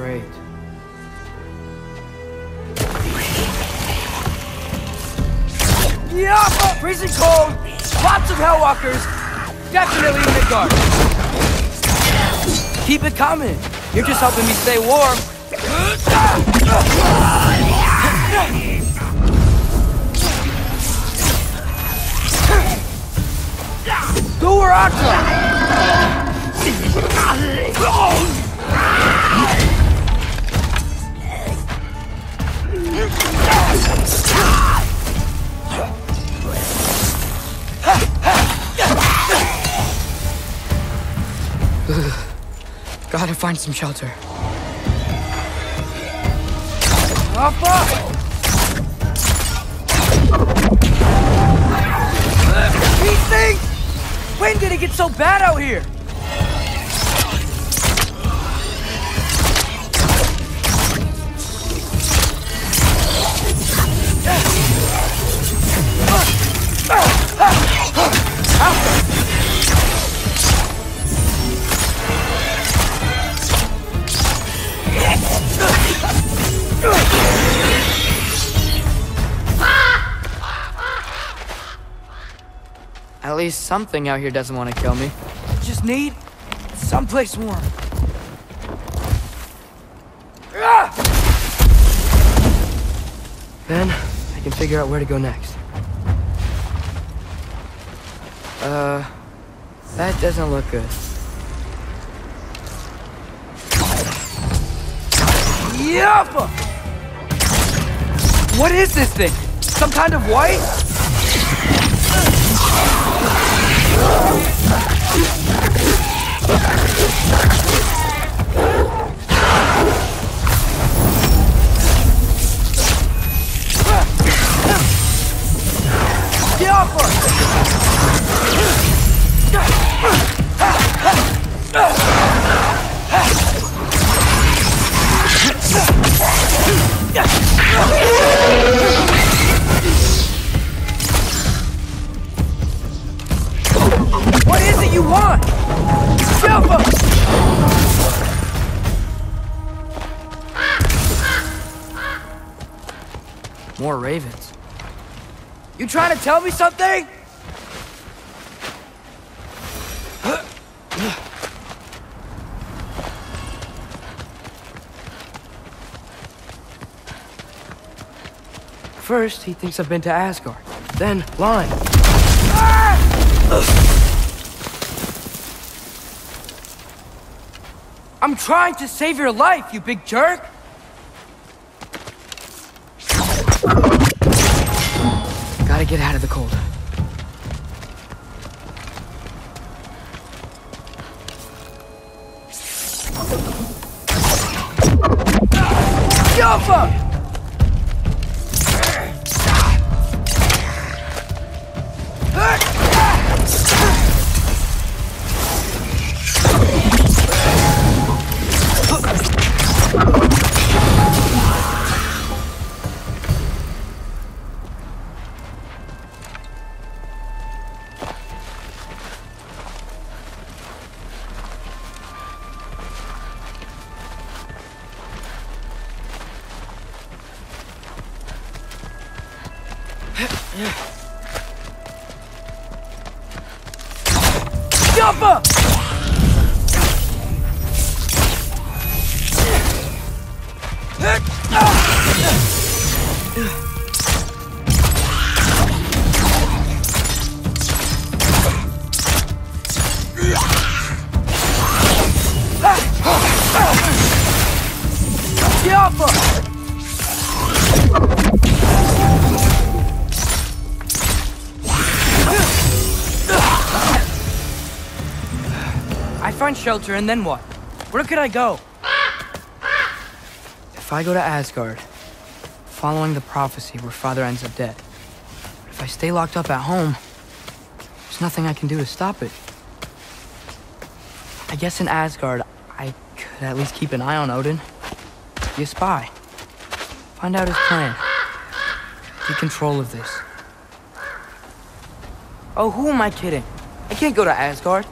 Great. Yeah, freezing cold. Lots of Hellwalkers. Definitely Midgard. Keep it coming. You're just helping me stay warm. Do her out. Gotta find some shelter. Up, up. These things! When did it get so bad out here? At least something out here doesn't want to kill me. Just need someplace warm. Then I can figure out where to go next. That doesn't look good. Yuppa! What is this thing? Some kind of white? What is it you want? Jump up! More ravens. You trying to tell me something? First, he thinks I've been to Asgard, then lying. I'm trying to save your life, you big jerk! Gotta get out of the cold. Jump! Shelter, and then what? Where could I go? If I go to Asgard, following the prophecy where Father ends up dead, but if I stay locked up at home, there's nothing I can do to stop it. I guess in Asgard, I could at least keep an eye on Odin. Be a spy. Find out his plan. Take control of this. Oh, who am I kidding? I can't go to Asgard.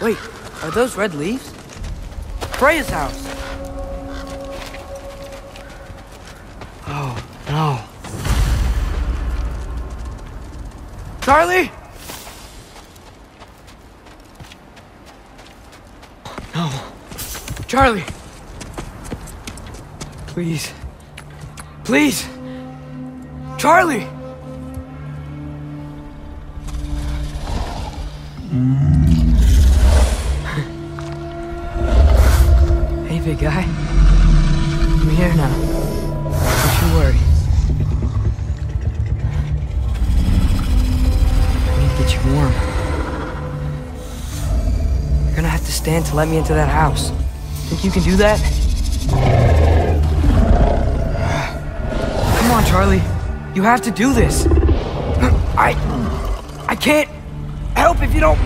Wait, are those red leaves? Freya's house! Oh, no. Charlie? No. Charlie! Please. Please! Charlie! Hey, big guy. I'm here now. Don't you worry. I need to get you warm. You're gonna have to stand to let me into that house. Think you can do that? Come on, Charlie. You have to do this. I can't help if you don't.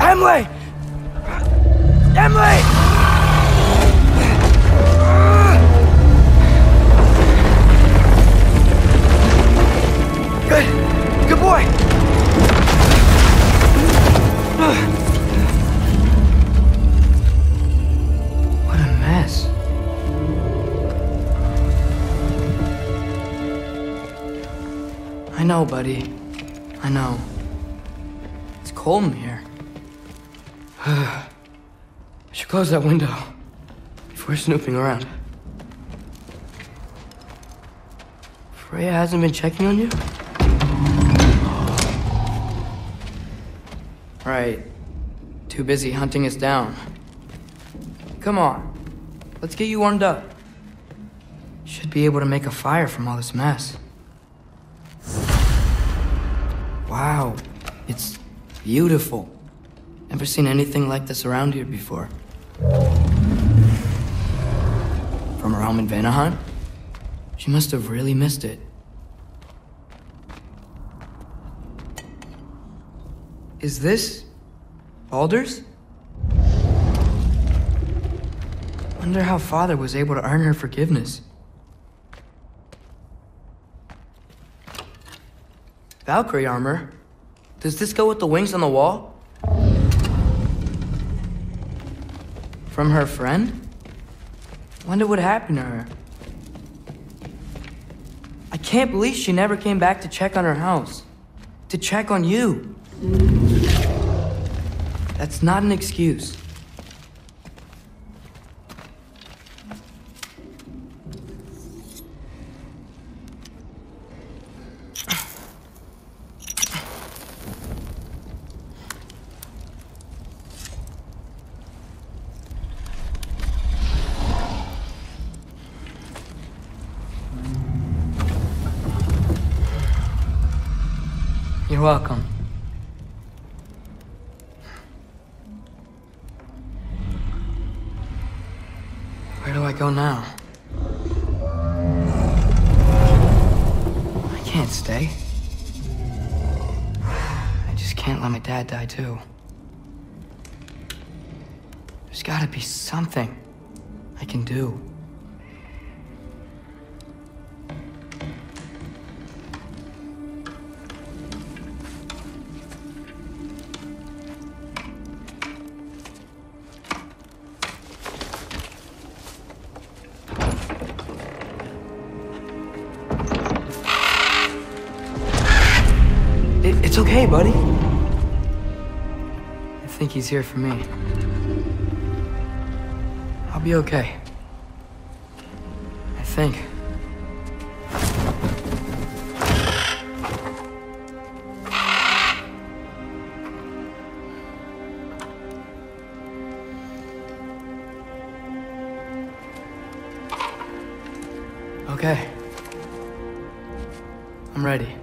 Emily! Emily! Good boy. What a mess. I know, buddy. I know. It's cold in here. I should close that window if we're snooping around. Freya hasn't been checking on you? Right. Too busy hunting us down. Come on. Let's get you warmed up. Should be able to make a fire from all this mess. Wow. It's beautiful. Never seen anything like this around here before. From her home in Vanaheim? She must have really missed it. Is this Baldur's? Wonder how Father was able to earn her forgiveness. Valkyrie armor? Does this go with the wings on the wall? From her friend? Wonder what happened to her. I can't believe she never came back to check on her house. To check on you. That's not an excuse. Welcome. Where do I go now? I can't stay. I just can't let my dad die too. There's gotta be something I can do. It's okay, buddy. I think he's here for me. I'll be okay. I think. Okay. I'm ready.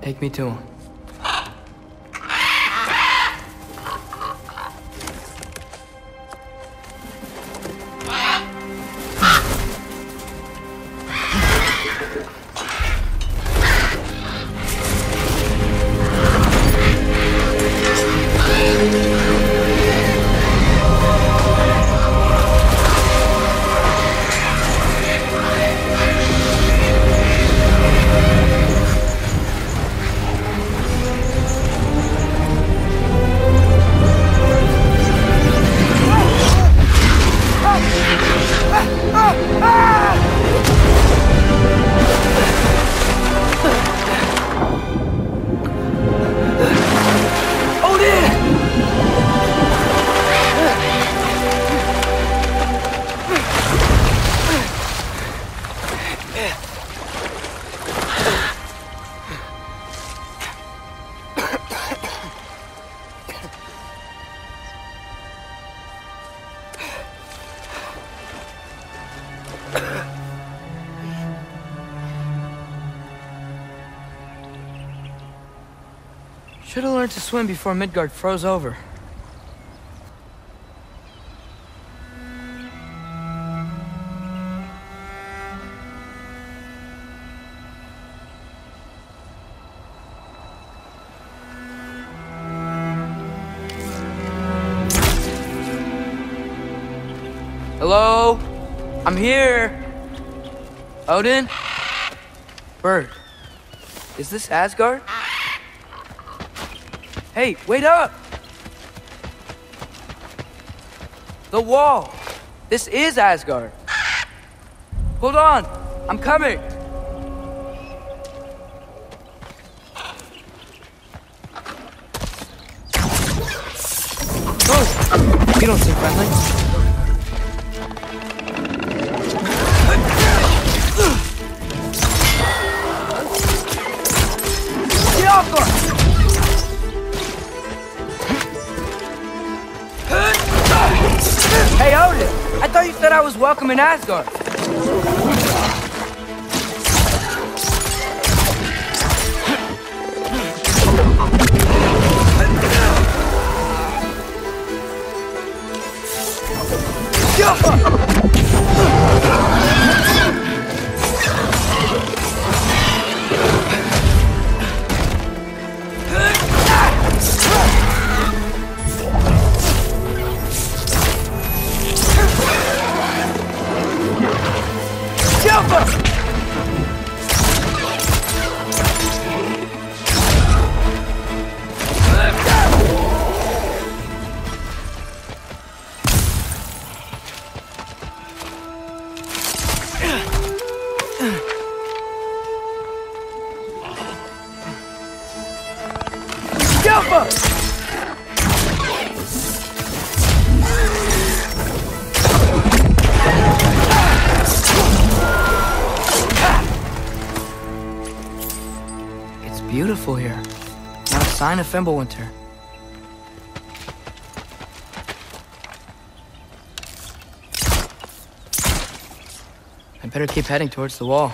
Take me to him. Should have learned to swim before Midgard froze over. Hello? I'm here! Odin? Bird. Is this Asgard? Hey, wait up! The wall! This is Asgard! Hold on! I'm coming! Oh! You don't seem friendly. Hey Odin, I thought you said I was welcome in Asgard. Beautiful here. Not a sign of Fimbulwinter. I better keep heading towards the wall.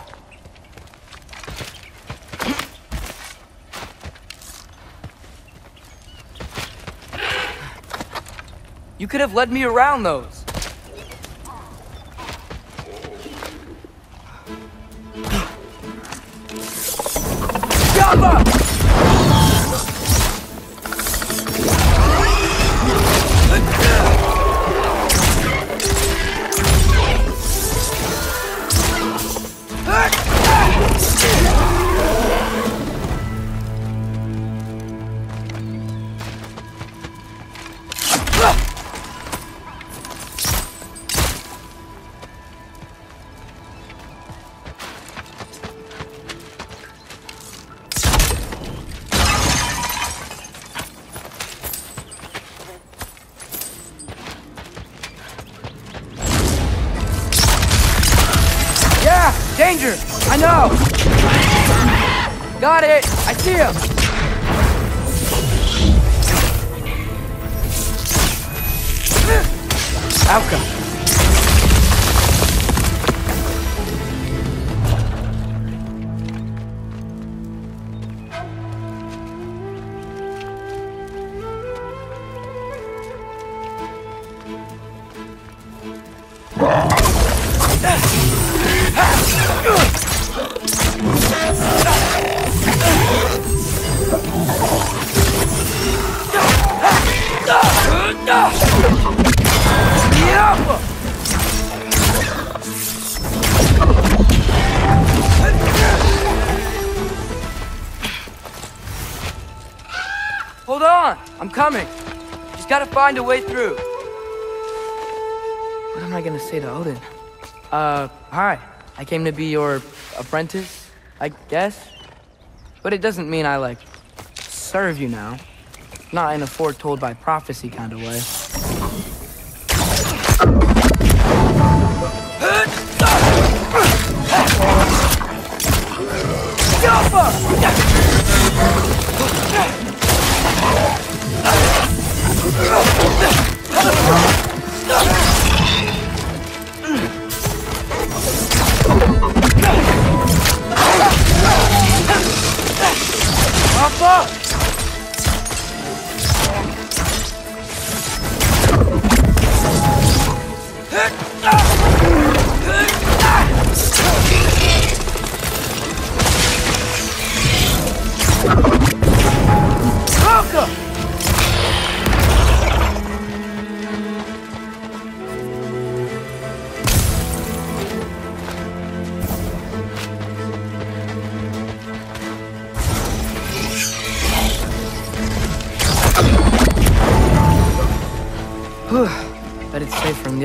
You could have led me around those. Danger! I know! Got it! I see him! Outcome! Hold on, I'm coming. Just gotta find a way through. What am I gonna say to Odin? Hi. I came to be your apprentice, I guess. But it doesn't mean I, like, serve you now. Not in a foretold by prophecy kind of way. Up!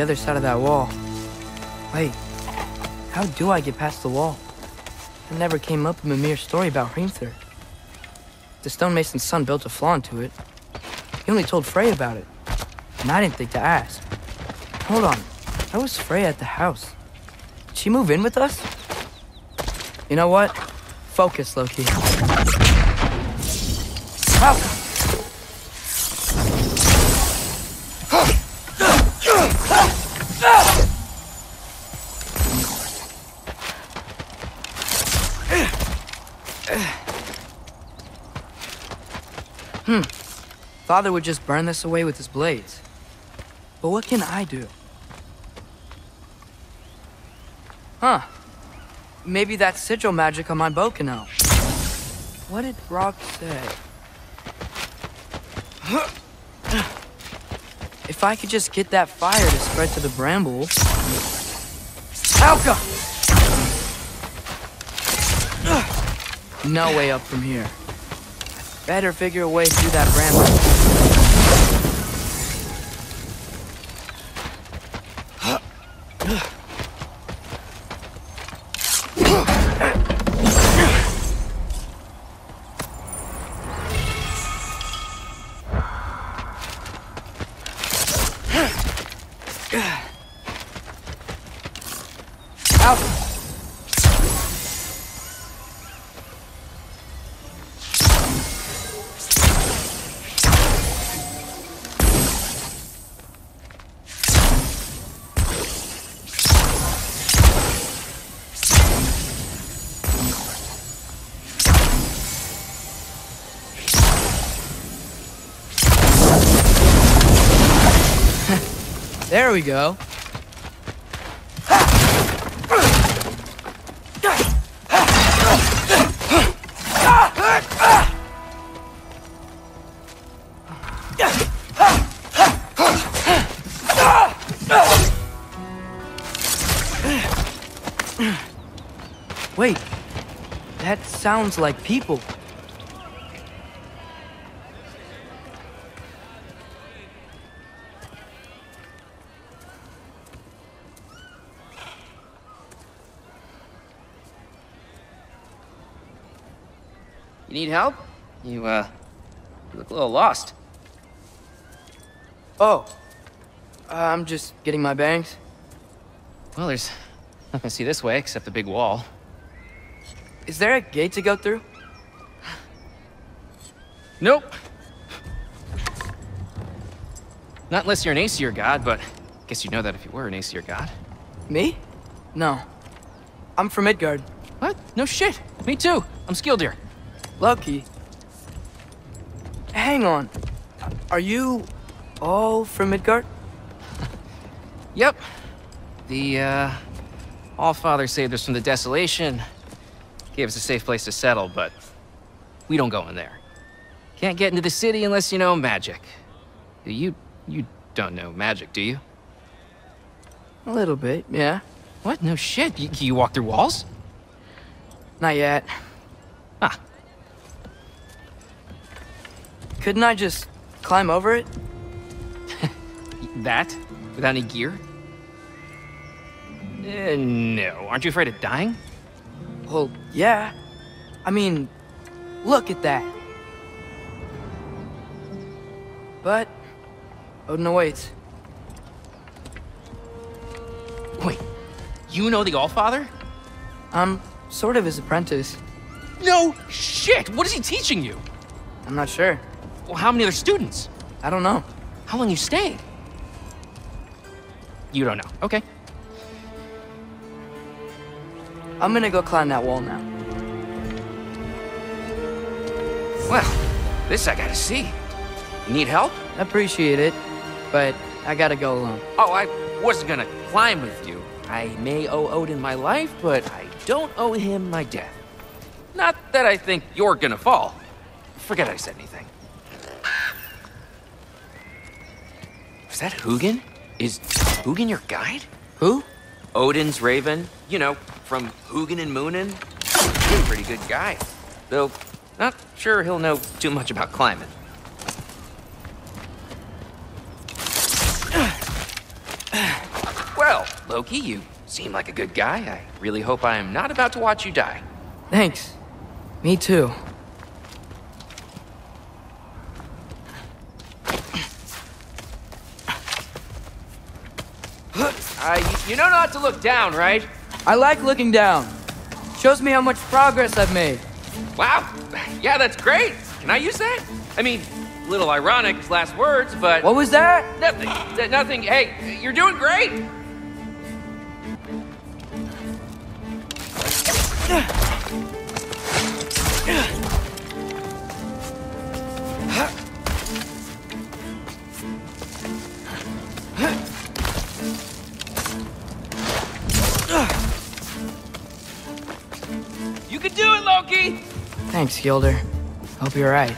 Other side of that wall. Wait, how do I get past the wall? It never came up in a mere story about Riemther. The stonemason's son built a flaw into it. He only told Frey about it, and I didn't think to ask. Hold on, how was Frey at the house? Did she move in with us? You know what? Focus, Loki. Ow! Father would just burn this away with his blades. But what can I do? Huh. Maybe that sigil magic on my bow can help. What did Brock say? If I could just get that fire to spread to the bramble... Alka! No way up from here. I better figure a way through that bramble. There we go. Wait, that sounds like people. Need help? You look a little lost. Oh, I'm just getting my bangs. Well, there's nothing to see this way except the big wall. Is there a gate to go through? Nope. Not unless you're an Aesir god, but I guess you'd know that if you were an Aesir god. Me? No. I'm from Midgard. What? No shit. Me too. I'm Skjöldr. Loki. Hang on. Are you all from Midgard? Yep. The Allfather saved us from the desolation. Gave us a safe place to settle, but we don't go in there. Can't get into the city unless you know magic. You don't know magic, do you? A little bit, yeah. What? No shit. You walk through walls? Not yet. Huh. Couldn't I just climb over it? That? Without any gear? No. Aren't you afraid of dying? Well, yeah. I mean, look at that. But Odin awaits. Wait, you know the Allfather? I'm sort of his apprentice. No shit! What is he teaching you? I'm not sure. Well, how many other students? I don't know. How long you stayed? You don't know. Okay. I'm gonna go climb that wall now. Well, this I gotta see. You need help? I appreciate it, but I gotta go alone. Oh, I wasn't gonna climb with you. I may owe Odin my life, but I don't owe him my death. Not that I think you're gonna fall. Forget I said anything. Is that Huginn? Is Huginn your guide? Who? Odin's raven. You know, from Huginn and Muninn. He's a pretty good guy. Though, not sure he'll know too much about climbing. Well, Loki, you seem like a good guy. I really hope I am not about to watch you die. Thanks. Me too. You know not to look down, right? I like looking down. Shows me how much progress I've made. Wow. Yeah, that's great. Can I use that? I mean, a little ironic, his last words, but... What was that? Nothing. Nothing. Hey, you're doing great. You can do it, Loki! Thanks, Gilder. Hope you're right.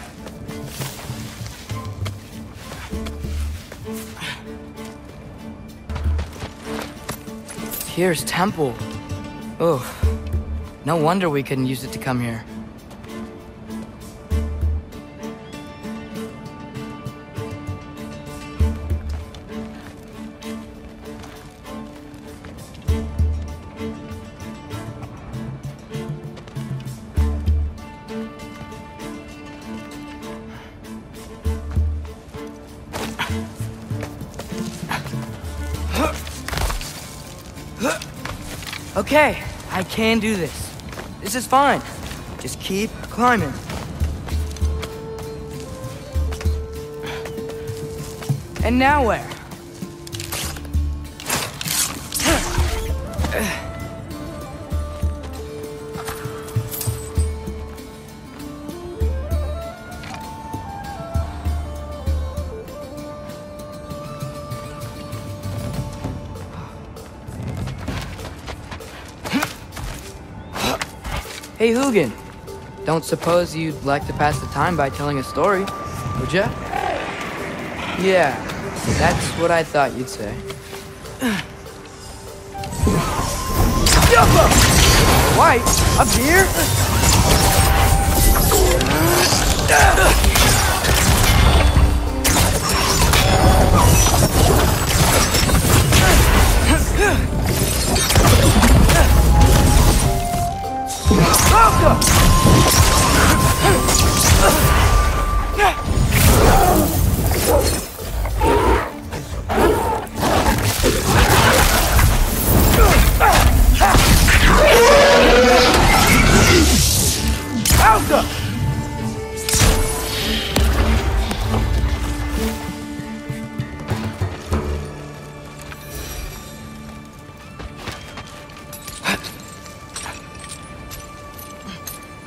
Here's temple. Oh, no wonder we couldn't use it to come here. Okay, I can do this. This is fine. Just keep climbing. And now where? Hey, Huginn, don't suppose you'd like to pass the time by telling a story, would ya? Yeah, that's what I thought you'd say. White? Up here?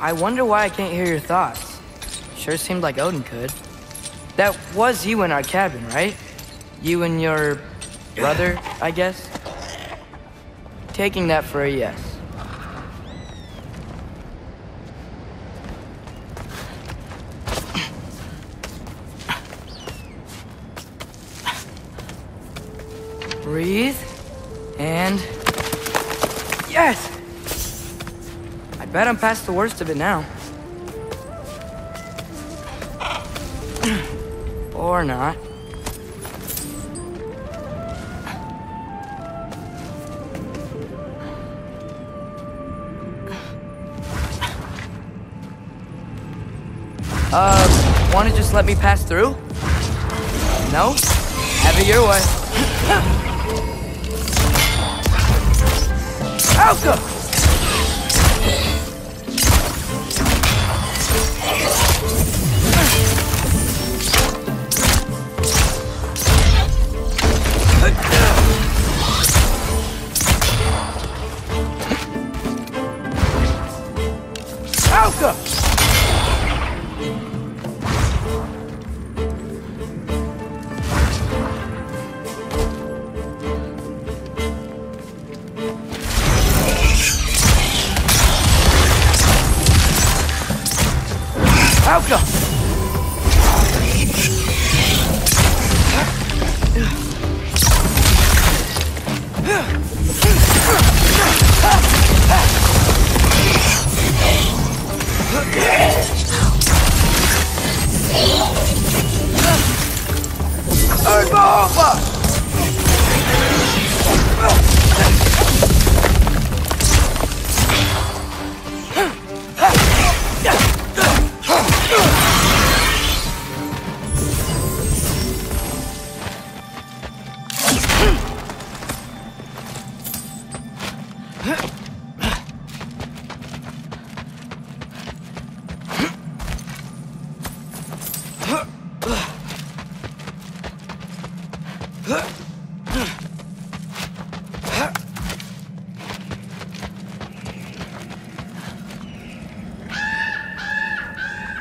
I wonder why I can't hear your thoughts. Sure seemed like Odin could. That was you in our cabin, right? You and your brother, I guess? Taking that for a yes. Breathe, and yes! I bet I'm past the worst of it now. Or not. Wanna just let me pass through? No? Have it your way. Alka!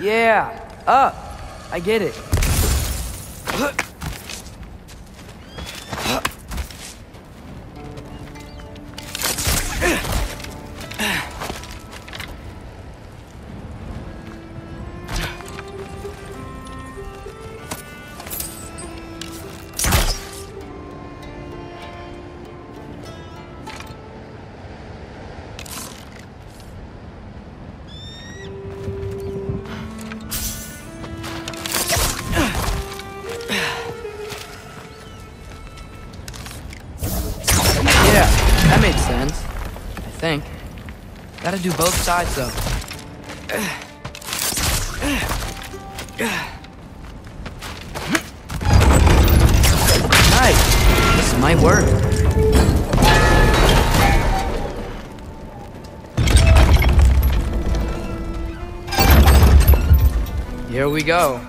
Yeah, up. I get it. Gotta do both sides though. Nice. This might work. Here we go.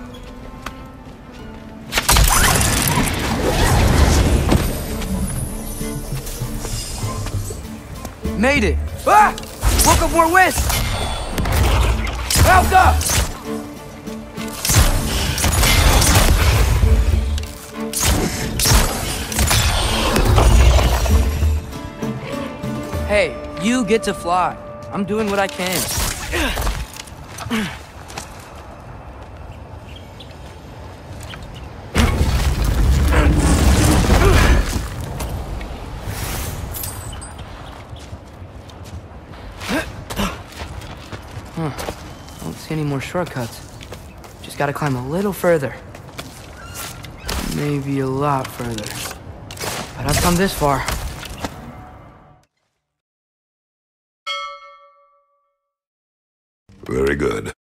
Made it. Ah! Woke up more west! Round up! Hey, you get to fly. I'm doing what I can. Any more shortcuts. Just gotta climb a little further. Maybe a lot further. But I've come this far. Very good.